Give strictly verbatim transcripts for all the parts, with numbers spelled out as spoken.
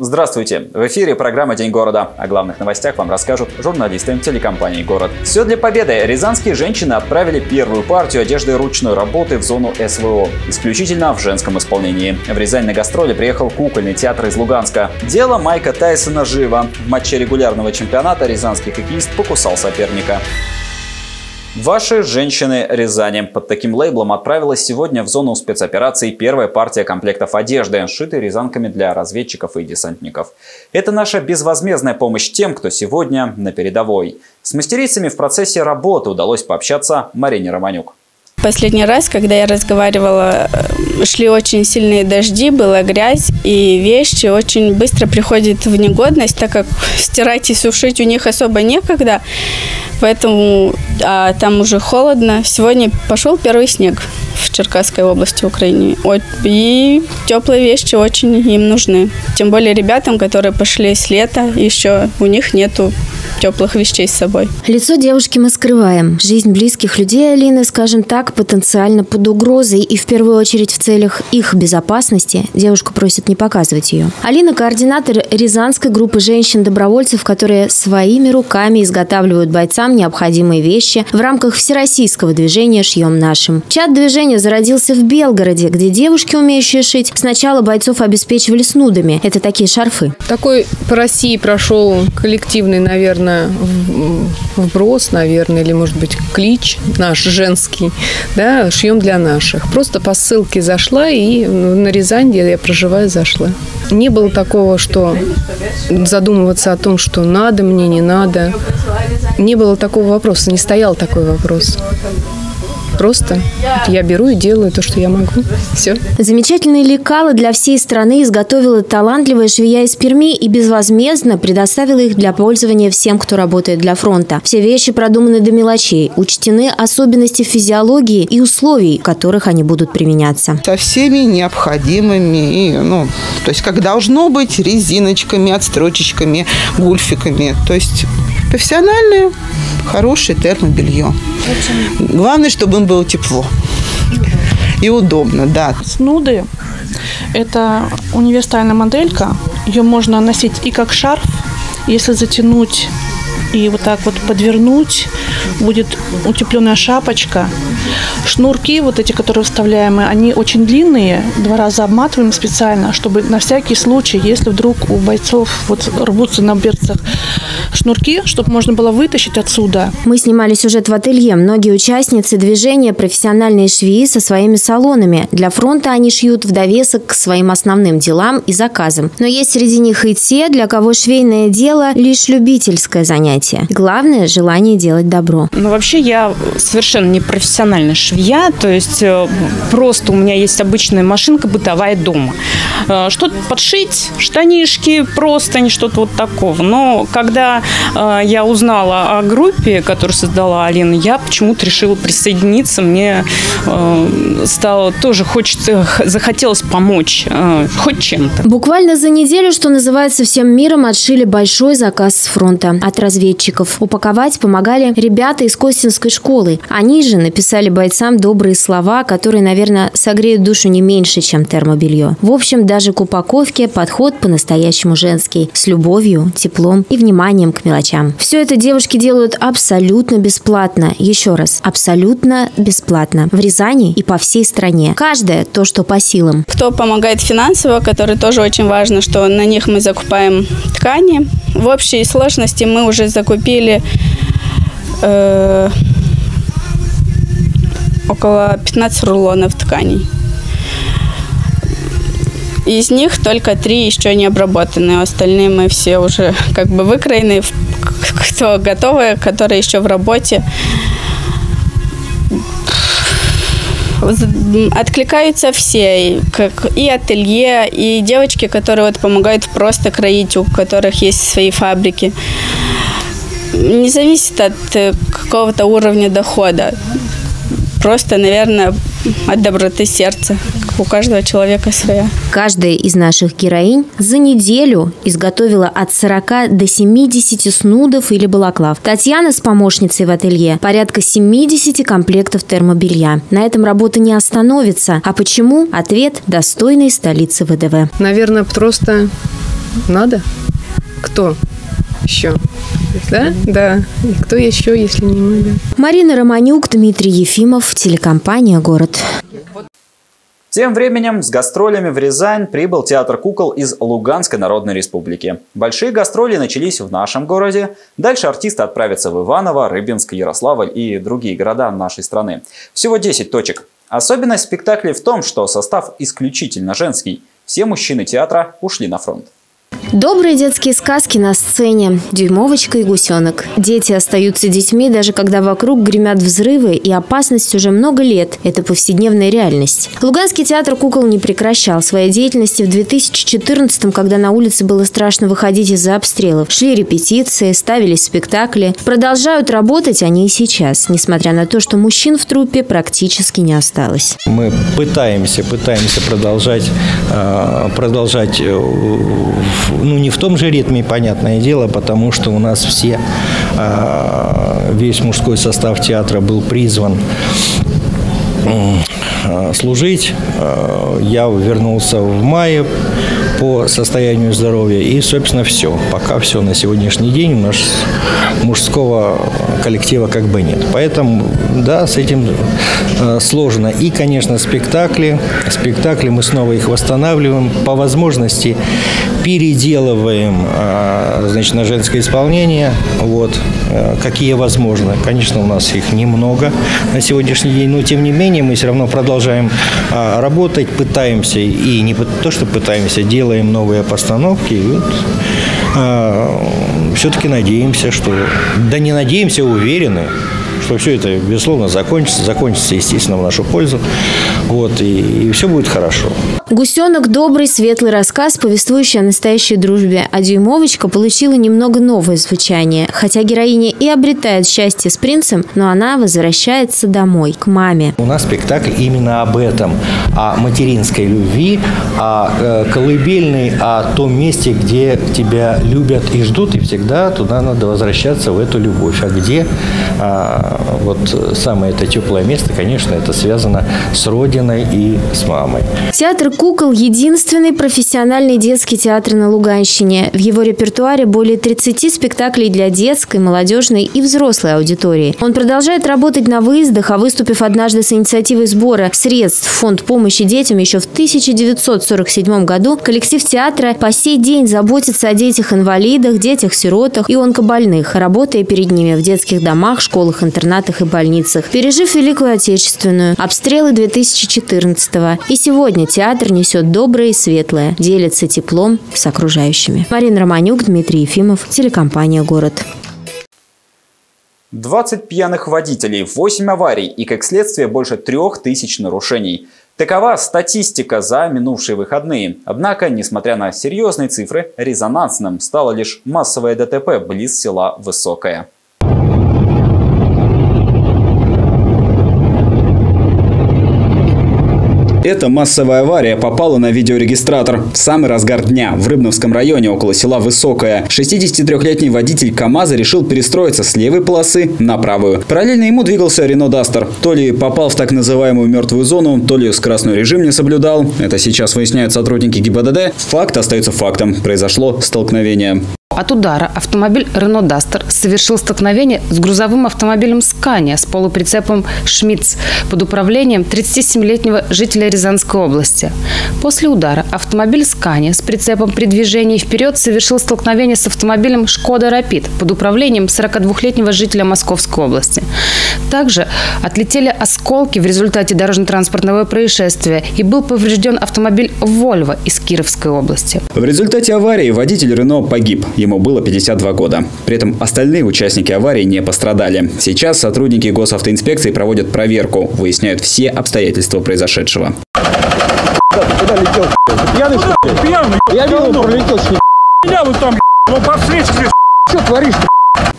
Здравствуйте! В эфире программа «День города». О главных новостях вам расскажут журналисты телекомпании «Город». Все для победы. Рязанские женщины отправили первую партию одежды ручной работы в зону СВО. Исключительно в женском исполнении. В Рязань на гастроли приехал кукольный театр из Луганска. Дело Майка Тайсона живо. В матче регулярного чемпионата рязанский хоккеист покусал соперника. Ваши женщины Рязани. Под таким лейблом отправилась сегодня в зону спецопераций первая партия комплектов одежды, сшитой рязанками для разведчиков и десантников. Это наша безвозмездная помощь тем, кто сегодня на передовой. С мастерицами в процессе работы удалось пообщаться Марине Романюк. Последний раз, когда я разговаривала, шли очень сильные дожди, была грязь, и вещи очень быстро приходят в негодность, так как стирать и сушить у них особо некогда, поэтому а, там уже холодно. Сегодня пошел первый снег в Черкасской области Украины, и теплые вещи очень им нужны. Тем более ребятам, которые пошли с лета, еще у них нету теплых вещей с собой. Лицо девушки мы скрываем. Жизнь близких людей Алины, скажем так, потенциально под угрозой, и в первую очередь в целях их безопасности девушку просят не показывать ее. Алина – координатор рязанской группы женщин-добровольцев, которые своими руками изготавливают бойцам необходимые вещи в рамках всероссийского движения «Шьем нашим». Чат движения зародился в Белгороде, где девушки, умеющие шить, сначала бойцов обеспечивали снудами. Это такие шарфы. Такой по России прошел коллективный, наверное, вброс, наверное, или, может быть, клич наш женский, да, шьем для наших. Просто по ссылке зашла и на Рязань, где я проживаю, зашла. Не было такого, что задумываться о том, что надо мне, не надо. Не было такого вопроса, не стоял такой вопрос. Просто я беру и делаю то, что я могу. Все. Замечательные лекалы для всей страны изготовила талантливая швея из Перми и безвозмездно предоставила их для пользования всем, кто работает для фронта. Все вещи продуманы до мелочей, учтены особенности физиологии и условий, в которых они будут применяться. Со всеми необходимыми, и, ну, то есть как должно быть, резиночками, отстрочечками, гульфиками. То есть профессиональные, хорошее термобелье. Главное, чтобы им было тепло и удобно, да. Снуды – это универсальная моделька. Ее можно носить и как шарф, если затянуть и вот так вот подвернуть, будет утепленная шапочка. Шнурки, вот эти, которые вставляемые, они очень длинные. Два раза обматываем специально, чтобы на всякий случай, если вдруг у бойцов вот рвутся на берцах шнурки, чтобы можно было вытащить отсюда. Мы снимали сюжет в ателье. Многие участницы движения – профессиональные швеи со своими салонами. Для фронта они шьют в довесок к своим основным делам и заказам. Но есть среди них и те, для кого швейное дело – лишь любительское занятие. Главное – желание делать добро. Ну, вообще, я совершенно не профессиональная швея. То есть, просто у меня есть обычная машинка бытовая дома. Что-то подшить, штанишки, простынь, что-то вот такого. Но когда я узнала о группе, которую создала Алина, я почему-то решила присоединиться. Мне стало тоже хочется, захотелось помочь хоть чем-то. Буквально за неделю, что называется, всем миром отшили большой заказ с фронта от разведчиков. Упаковать помогали ребята из Костинской школы. Они же написали бойцам добрые слова, которые, наверное, согреют душу не меньше, чем термобелье. В общем, даже к упаковке подход по-настоящему женский. С любовью, теплом и вниманием к мелочам. Все это девушки делают абсолютно бесплатно. Еще раз, абсолютно бесплатно. В Рязани и по всей стране. Каждое то, что по силам. Кто помогает финансово, который тоже очень важно, что на них мы закупаем ткани. В общей сложности мы уже закупили э, около пятнадцати рулонов тканей. Из них только три еще не обработаны, остальные мы все уже как бы выкроены, кто готовы, которые еще в работе. Откликаются все, как и ателье, и девочки, которые вот помогают просто кроить, у которых есть свои фабрики. Не зависит от какого-то уровня дохода, просто, наверное, от доброты сердца. У каждого человека своя. Каждая из наших героинь за неделю изготовила от сорока до семидесяти снудов или балаклав. Татьяна с помощницей в ателье порядка семидесяти комплектов термобелья. На этом работа не остановится. А почему? Ответ – достойной столицы ВДВ. Наверное, просто надо? Кто еще? Да? Да. И кто еще, если не мы? Да. Марина Романюк, Дмитрий Ефимов, телекомпания «Город». Тем временем с гастролями в Рязань прибыл театр кукол из Луганской Народной Республики. Большие гастроли начались в нашем городе. Дальше артисты отправятся в Иваново, Рыбинск, Ярославль и другие города нашей страны. Всего десять точек. Особенность спектаклей в том, что состав исключительно женский. Все мужчины театра ушли на фронт. Добрые детские сказки на сцене. Дюймовочка и гусенок. Дети остаются детьми, даже когда вокруг гремят взрывы, и опасность уже много лет. Это повседневная реальность. Луганский театр кукол не прекращал своей деятельности в две тысячи четырнадцатом, когда на улице было страшно выходить из-за обстрелов. Шли репетиции, ставились спектакли. Продолжают работать они и сейчас, несмотря на то, что мужчин в труппе практически не осталось. Мы пытаемся, пытаемся продолжать, продолжать... ну, не в том же ритме, понятное дело, потому что у нас все, весь мужской состав театра был призван служить. Я вернулся в мае по состоянию здоровья. И, собственно, все. Пока все на сегодняшний день у нас мужского коллектива как бы нет. Поэтому, да, с этим сложно. И, конечно, спектакли. Спектакли мы снова их восстанавливаем. По возможности переделываем, значит, на женское исполнение. Вот. Какие возможно. Конечно, у нас их немного на сегодняшний день. Но, тем не менее, мы все равно продолжаем работать. Пытаемся. И не то, что пытаемся, делать. Делаем новые постановки, и вот, э, все-таки надеемся, что, да не надеемся, уверены, что все это, безусловно, закончится, закончится, естественно, в нашу пользу, вот, и, и все будет хорошо. «Гусенок» – добрый, светлый рассказ, повествующий о настоящей дружбе. А «Дюймовочка» получила немного новое звучание. Хотя героиня и обретает счастье с принцем, но она возвращается домой, к маме. У нас спектакль именно об этом. О материнской любви, о колыбельной, о том месте, где тебя любят и ждут. И всегда туда надо возвращаться, в эту любовь. А где вот самое это теплое место, конечно, это связано с родиной и с мамой. Театр кукол – единственный профессиональный детский театр на Луганщине. В его репертуаре более тридцати спектаклей для детской, молодежной и взрослой аудитории. Он продолжает работать на выездах, а выступив однажды с инициативой сбора средств в фонд помощи детям еще в тысяча девятьсот сорок седьмом году, коллектив театра по сей день заботится о детях-инвалидах, детях-сиротах и онкобольных, работая перед ними в детских домах, школах, интернатах и больницах, пережив Великую Отечественную, обстрелы две тысячи четырнадцатого. И сегодня театр несет доброе и светлое, делится теплом с окружающими. Марина Романюк, Дмитрий Ефимов, телекомпания «Город». двадцать пьяных водителей, восемь аварий и, как следствие, больше трех тысяч нарушений. Такова статистика за минувшие выходные. Однако, несмотря на серьезные цифры, резонансным стало лишь массовое ДТП близ села Высокое. Эта массовая авария попала на видеорегистратор в самый разгар дня в Рыбновском районе около села Высокое. шестидесятитрёхлетний водитель КамАЗа решил перестроиться с левой полосы на правую. Параллельно ему двигался Рено Дастер. То ли попал в так называемую мертвую зону, то ли скоростной режим не соблюдал. Это сейчас выясняют сотрудники ГИБДД. Факт остается фактом. Произошло столкновение. От удара автомобиль «Рено Дастер» совершил столкновение с грузовым автомобилем «Скания» с полуприцепом «Шмидц» под управлением тридцатисемилетнего жителя Рязанской области. После удара автомобиль «Скания» с прицепом при движении вперед совершил столкновение с автомобилем «Шкода Рапид» под управлением сорокадвухлетнего жителя Московской области. Также отлетели осколки в результате дорожно-транспортного происшествия и был поврежден автомобиль «Вольво» из Кировской области. В результате аварии водитель «Рено» погиб. Ему было пятьдесят два года. При этом остальные участники аварии не пострадали. Сейчас сотрудники госавтоинспекции проводят проверку, выясняют все обстоятельства произошедшего. Куда летел? Пьяный, что ли? Пьяный. Я видел, пролетел, что ли? Меня вот там, ну, подсвечки, что творишь?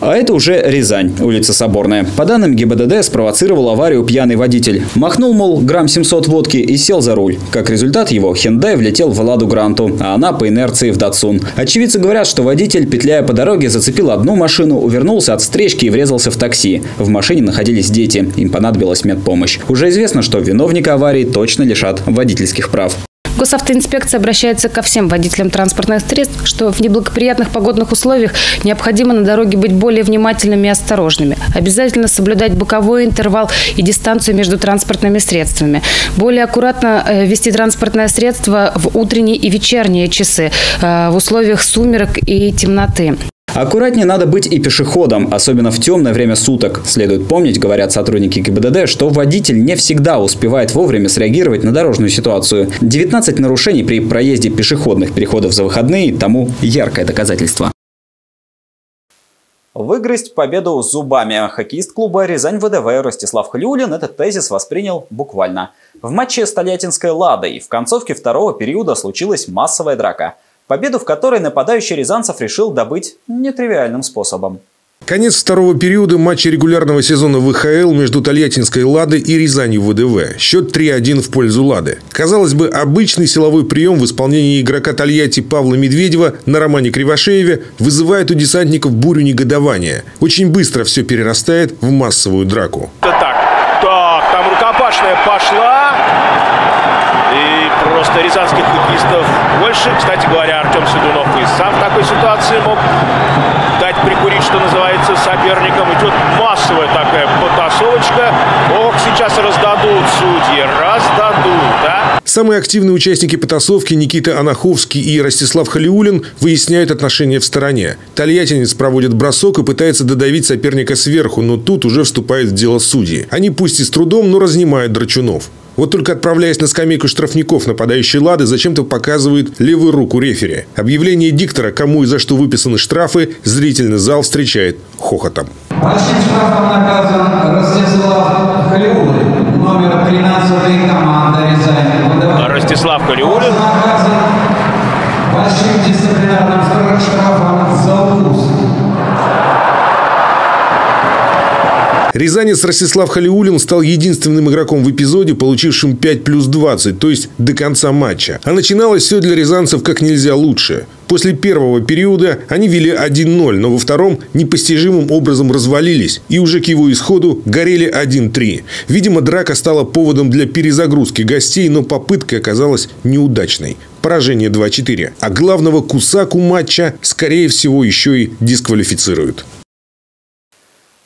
А это уже Рязань, улица Соборная. По данным ГИБДД, спровоцировал аварию пьяный водитель. Махнул, мол, грамм семьсот водки и сел за руль. Как результат, его Hyundai влетел в «Ладу Гранту», а она по инерции в «Датсун». Очевидцы говорят, что водитель, петляя по дороге, зацепил одну машину, увернулся от встречки и врезался в такси. В машине находились дети, им понадобилась медпомощь. Уже известно, что виновника аварии точно лишат водительских прав. Госавтоинспекция обращается ко всем водителям транспортных средств, что в неблагоприятных погодных условиях необходимо на дороге быть более внимательными и осторожными. Обязательно соблюдать боковой интервал и дистанцию между транспортными средствами. Более аккуратно вести транспортное средство в утренние и вечерние часы в условиях сумерек и темноты. Аккуратнее надо быть и пешеходом, особенно в темное время суток. Следует помнить, говорят сотрудники ГИБДД, что водитель не всегда успевает вовремя среагировать на дорожную ситуацию. девятнадцать нарушений при проезде пешеходных переходов за выходные тому яркое доказательство. Выгрызть победу зубами. Хоккеист клуба «Рязань ВДВ» Ростислав Халиулин этот тезис воспринял буквально. В матче с Тольяттинской «Ладой» в концовке второго периода случилась массовая драка, победу в которой нападающий рязанцев решил добыть нетривиальным способом. Конец второго периода матча регулярного сезона ВХЛ между Тольяттинской «Ладой» и Рязанью ВДВ. Счет три один в пользу «Лады». Казалось бы, обычный силовой прием в исполнении игрока Тольятти Павла Медведева на романе Кривошееве вызывает у десантников бурю негодования. Очень быстро все перерастает в массовую драку. Так, так, там рукопашная пошла. И просто рязанских хоккеистов больше. Кстати говоря, Артем Седунов и сам в такой ситуации мог дать прикурить, что называется, соперникам. Идет массовая такая потасовочка. Ох, сейчас раздадут судьи, раздадут, да? Самые активные участники потасовки Никита Анаховский и Ростислав Халиулин выясняют отношения в стороне. Тольяттинец проводит бросок и пытается додавить соперника сверху, но тут уже вступает в дело судьи. Они пусть и с трудом, но разнимают драчунов. Вот только отправляясь на скамейку штрафников, нападающий «Лады» зачем-то показывает левую руку рефери. Объявление диктора, кому и за что выписаны штрафы, зрительный зал встречает хохотом. Большим штрафом наказан Ростислав Халиулин, номер тринадцать команда «Рязань». Ростислав Халиулин наказан большим дисциплинарным штрафом за укус. Рязанец Ростислав Халиулин стал единственным игроком в эпизоде, получившим пять плюс двадцать, то есть до конца матча. А начиналось все для рязанцев как нельзя лучше. После первого периода они вели один ноль, но во втором непостижимым образом развалились и уже к его исходу горели один три. Видимо, драка стала поводом для перезагрузки гостей, но попытка оказалась неудачной. Поражение два четыре. А главного кусаку матча, скорее всего, еще и дисквалифицируют.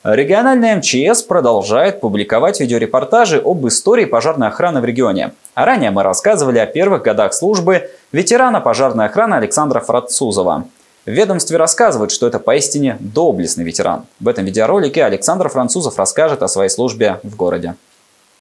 Региональная МЧС продолжает публиковать видеорепортажи об истории пожарной охраны в регионе. А ранее мы рассказывали о первых годах службы ветерана пожарной охраны Александра Французова. В ведомстве рассказывают, что это поистине доблестный ветеран. В этом видеоролике Александр Французов расскажет о своей службе в городе.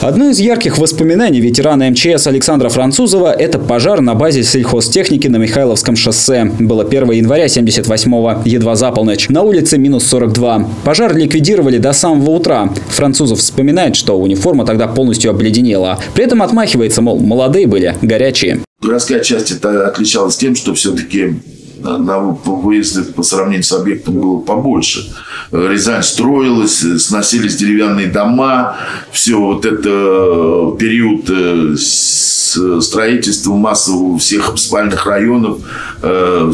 Одно из ярких воспоминаний ветерана МЧС Александра Французова – это пожар на базе сельхозтехники на Михайловском шоссе. Было первое января семьдесят восьмого, едва за полночь. На улице минус сорок два. Пожар ликвидировали до самого утра. Французов вспоминает, что униформа тогда полностью обледенела. При этом отмахивается, мол, молодые были, горячие. Городская часть отличалась тем, что все-таки выездов по сравнению с объектом было побольше. Рязань строилась, сносились деревянные дома. Все вот это период строительства массового всех спальных районов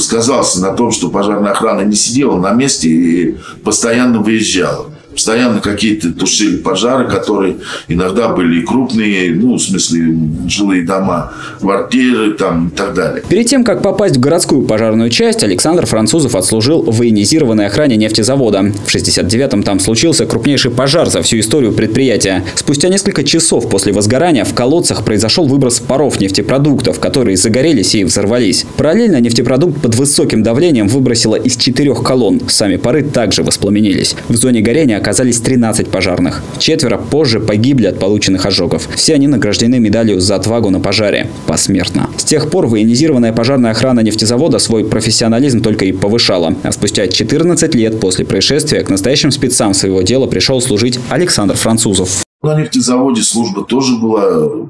сказался на том, что пожарная охрана не сидела на месте и постоянно выезжала. Постоянно какие-то тушили пожары, которые иногда были и крупные, ну, в смысле, жилые дома, квартиры там и так далее. Перед тем, как попасть в городскую пожарную часть, Александр Французов отслужил в ионизированной охране нефтезавода. В шестьдесят девятом там случился крупнейший пожар за всю историю предприятия. Спустя несколько часов после возгорания в колодцах произошел выброс паров нефтепродуктов, которые загорелись и взорвались. Параллельно нефтепродукт под высоким давлением выбросило из четырех колонн. Сами пары также воспламенились. В зоне горения оказались тринадцать пожарных. Четверо позже погибли от полученных ожогов. Все они награждены медалью за отвагу на пожаре. Посмертно. С тех пор военизированная пожарная охрана нефтезавода свой профессионализм только и повышала. А спустя четырнадцать лет после происшествия к настоящим спецам своего дела пришел служить Александр Французов. На нефтезаводе служба тоже была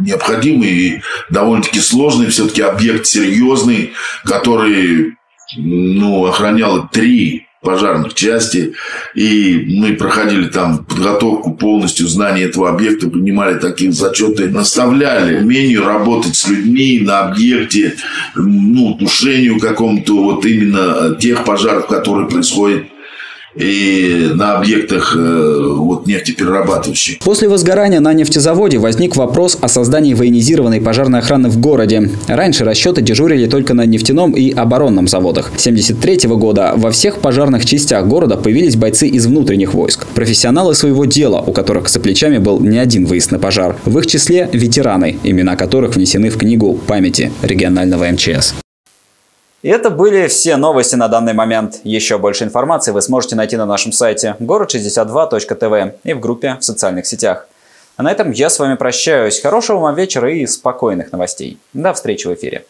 необходимой и довольно-таки сложной. Все-таки объект серьезный, который, ну, охранял три пожарных части, и мы проходили там подготовку полностью, знания этого объекта, принимали такие зачеты, наставляли умению работать с людьми на объекте, ну, тушению какому-то вот именно тех пожаров, которые происходят и на объектах вот, нефтеперерабатывающих. После возгорания на нефтезаводе возник вопрос о создании военизированной пожарной охраны в городе. Раньше расчеты дежурили только на нефтяном и оборонном заводах. С тысяча девятьсот семьдесят третьего года во всех пожарных частях города появились бойцы из внутренних войск. Профессионалы своего дела, у которых за плечами был не один выезд на пожар. В их числе ветераны, имена которых внесены в книгу памяти регионального эм че эс. И это были все новости на данный момент. Еще больше информации вы сможете найти на нашем сайте город шестьдесят два точка тэ вэ и в группе в социальных сетях. А на этом я с вами прощаюсь. Хорошего вам вечера и спокойных новостей. До встречи в эфире.